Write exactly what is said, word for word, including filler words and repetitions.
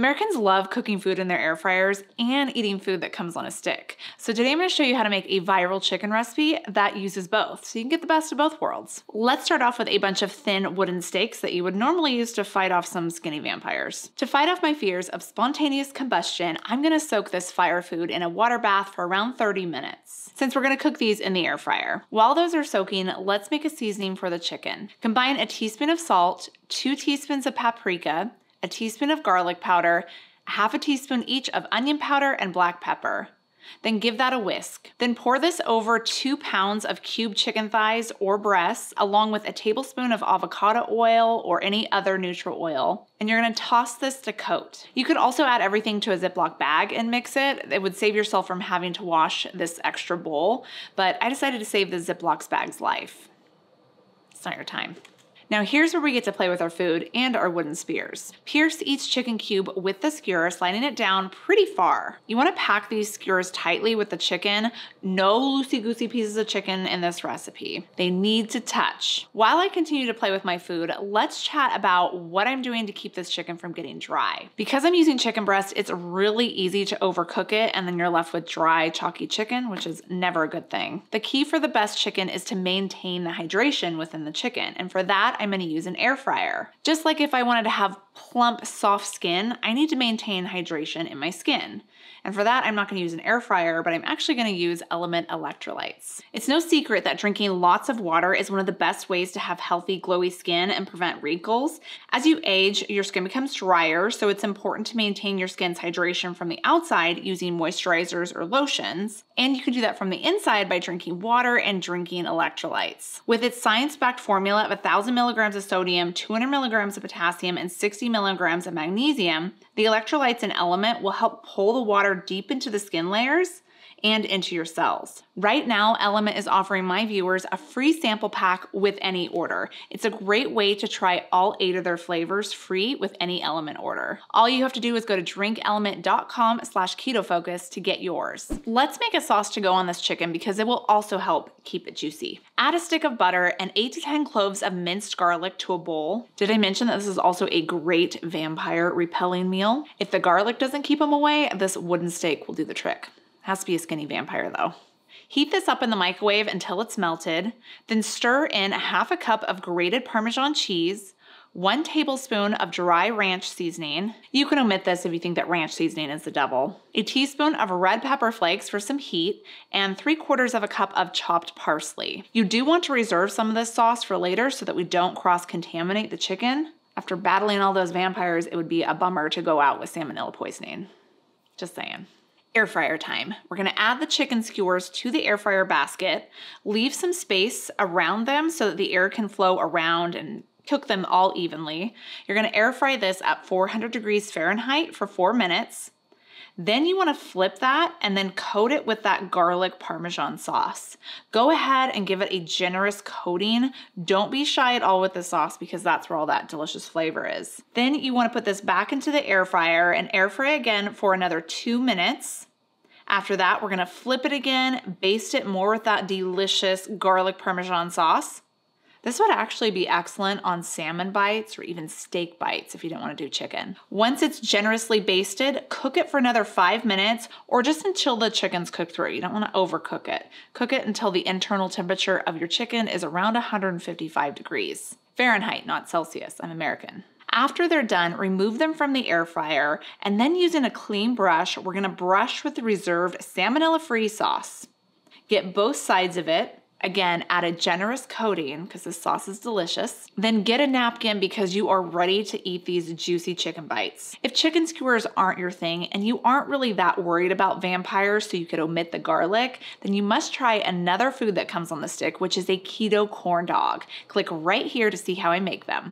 Americans love cooking food in their air fryers and eating food that comes on a stick. So today I'm going to show you how to make a viral chicken recipe that uses both, so you can get the best of both worlds. Let's start off with a bunch of thin wooden stakes that you would normally use to fight off some skinny vampires. To fight off my fears of spontaneous combustion, I'm going to soak this fire food in a water bath for around thirty minutes, since we're going to cook these in the air fryer. While those are soaking, let's make a seasoning for the chicken. Combine a teaspoon of salt, two teaspoons of paprika, a teaspoon of garlic powder, half a teaspoon each of onion powder and black pepper. Then give that a whisk. Then pour this over two pounds of cubed chicken thighs or breasts, along with a tablespoon of avocado oil or any other neutral oil. And you're gonna toss this to coat. You could also add everything to a Ziploc bag and mix it. It would save yourself from having to wash this extra bowl, but I decided to save the Ziploc bag's life. It's not your time. Now here's where we get to play with our food and our wooden spears. Pierce each chicken cube with the skewer, sliding it down pretty far. You wanna pack these skewers tightly with the chicken. No loosey-goosey pieces of chicken in this recipe. They need to touch. While I continue to play with my food, let's chat about what I'm doing to keep this chicken from getting dry. Because I'm using chicken breast, it's really easy to overcook it and then you're left with dry, chalky chicken, which is never a good thing. The key for the best chicken is to maintain the hydration within the chicken, and for that, I'm gonna use an air fryer. Just like if I wanted to have plump, soft skin, I need to maintain hydration in my skin. And for that, I'm not gonna use an air fryer, but I'm actually gonna use Element Electrolytes. It's no secret that drinking lots of water is one of the best ways to have healthy, glowy skin and prevent wrinkles. As you age, your skin becomes drier, so it's important to maintain your skin's hydration from the outside using moisturizers or lotions. And you can do that from the inside by drinking water and drinking electrolytes. With its science-backed formula of one thousand milligrams of sodium, two hundred milligrams of potassium, and sixty milligrams of magnesium, the electrolytes in Element will help pull the water deep into the skin layers and into your cells. Right now, Element is offering my viewers a free sample pack with any order. It's a great way to try all eight of their flavors free with any Element order. All you have to do is go to drink element dot com slash keto focus to get yours. Let's make a sauce to go on this chicken because it will also help keep it juicy. Add a stick of butter and eight to ten cloves of minced garlic to a bowl. Did I mention that this is also a great vampire repelling meal? If the garlic doesn't keep them away, this wooden stake will do the trick. Has to be a skinny vampire though. Heat this up in the microwave until it's melted, then stir in half a cup of grated Parmesan cheese, one tablespoon of dry ranch seasoning. You can omit this if you think that ranch seasoning is the devil. A teaspoon of red pepper flakes for some heat, and three quarters of a cup of chopped parsley. You do want to reserve some of this sauce for later so that we don't cross-contaminate the chicken. After battling all those vampires, it would be a bummer to go out with salmonella poisoning. Just saying. Air fryer time. We're gonna add the chicken skewers to the air fryer basket, leave some space around them so that the air can flow around and cook them all evenly. You're gonna air fry this at four hundred degrees Fahrenheit for four minutes. Then you wanna flip that and then coat it with that garlic Parmesan sauce. Go ahead and give it a generous coating. Don't be shy at all with the sauce because that's where all that delicious flavor is. Then you wanna put this back into the air fryer and air fry again for another two minutes. After that, we're gonna flip it again, baste it more with that delicious garlic Parmesan sauce. This would actually be excellent on salmon bites or even steak bites if you don't want to do chicken. Once it's generously basted, cook it for another five minutes or just until the chicken's cooked through. You don't want to overcook it. Cook it until the internal temperature of your chicken is around one hundred fifty-five degrees. Fahrenheit, not Celsius. I'm American. After they're done, remove them from the air fryer and then using a clean brush, we're going to brush with the reserved salmonella-free sauce. Get both sides of it. Again, add a generous coating because this sauce is delicious. Then get a napkin because you are ready to eat these juicy chicken bites. If chicken skewers aren't your thing and you aren't really that worried about vampires so you could omit the garlic, then you must try another food that comes on the stick, which is a keto corn dog. Click right here to see how I make them.